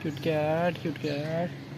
Cute cat, cute cat.